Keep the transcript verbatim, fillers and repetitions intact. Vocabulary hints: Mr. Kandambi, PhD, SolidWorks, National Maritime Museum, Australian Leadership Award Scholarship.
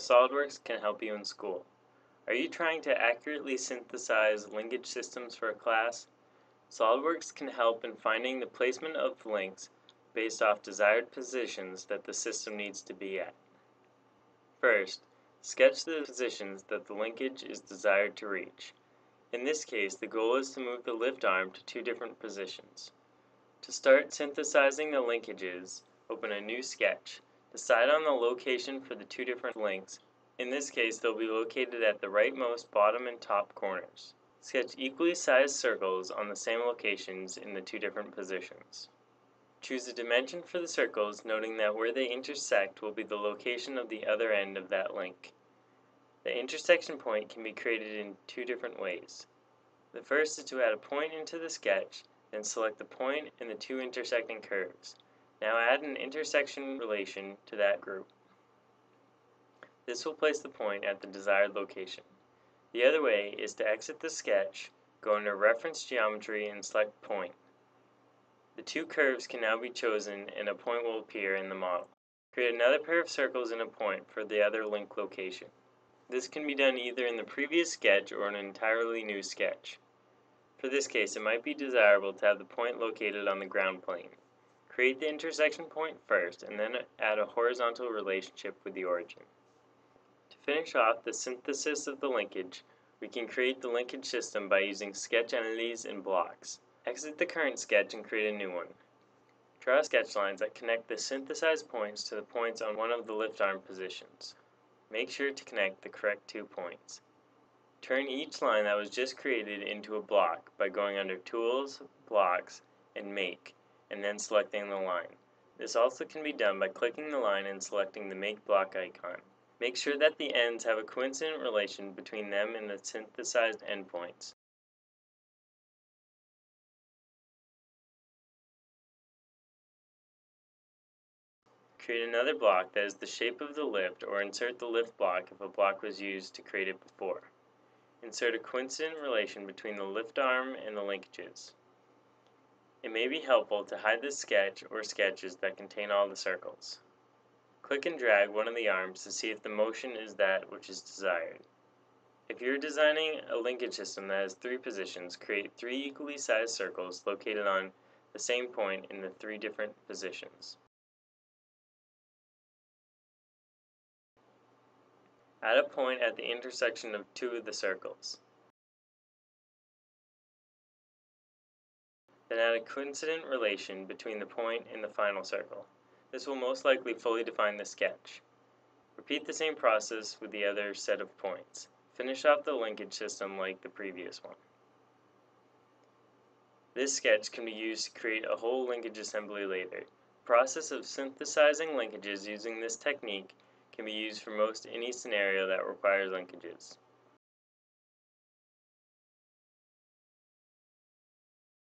SolidWorks can help you in school. Are you trying to accurately synthesize linkage systems for a class? SolidWorks can help in finding the placement of links based off desired positions that the system needs to be at. First, sketch the positions that the linkage is desired to reach. In this case, the goal is to move the lift arm to two different positions. To start synthesizing the linkages, open a new sketch. Decide on the location for the two different links. In this case, they'll be located at the rightmost bottom and top corners. Sketch equally sized circles on the same locations in the two different positions. Choose a dimension for the circles, noting that where they intersect will be the location of the other end of that link. The intersection point can be created in two different ways. The first is to add a point into the sketch, then select the point and the two intersecting curves. Now add an intersection relation to that group. This will place the point at the desired location. The other way is to exit the sketch, go into Reference Geometry and select Point. The two curves can now be chosen and a point will appear in the model. Create another pair of circles and a point for the other link location. This can be done either in the previous sketch or an entirely new sketch. For this case, it might be desirable to have the point located on the ground plane. Create the intersection point first and then add a horizontal relationship with the origin. To finish off the synthesis of the linkage, we can create the linkage system by using sketch entities and blocks. Exit the current sketch and create a new one. Draw sketch lines that connect the synthesized points to the points on one of the lift arm positions. Make sure to connect the correct two points. Turn each line that was just created into a block by going under Tools, Blocks, and Make, and then selecting the line. This also can be done by clicking the line and selecting the Make Block icon. Make sure that the ends have a coincident relation between them and the synthesized endpoints. Create another block that is the shape of the lift, or insert the lift block if a block was used to create it before. Insert a coincident relation between the lift arm and the linkages. It may be helpful to hide this sketch or sketches that contain all the circles. Click and drag one of the arms to see if the motion is that which is desired. If you're designing a linkage system that has three positions, create three equally sized circles located on the same point in the three different positions. Add a point at the intersection of two of the circles. Then add a coincident relation between the point and the final circle. This will most likely fully define the sketch. Repeat the same process with the other set of points. Finish off the linkage system like the previous one. This sketch can be used to create a whole linkage assembly later. The process of synthesizing linkages using this technique can be used for most any scenario that requires linkages.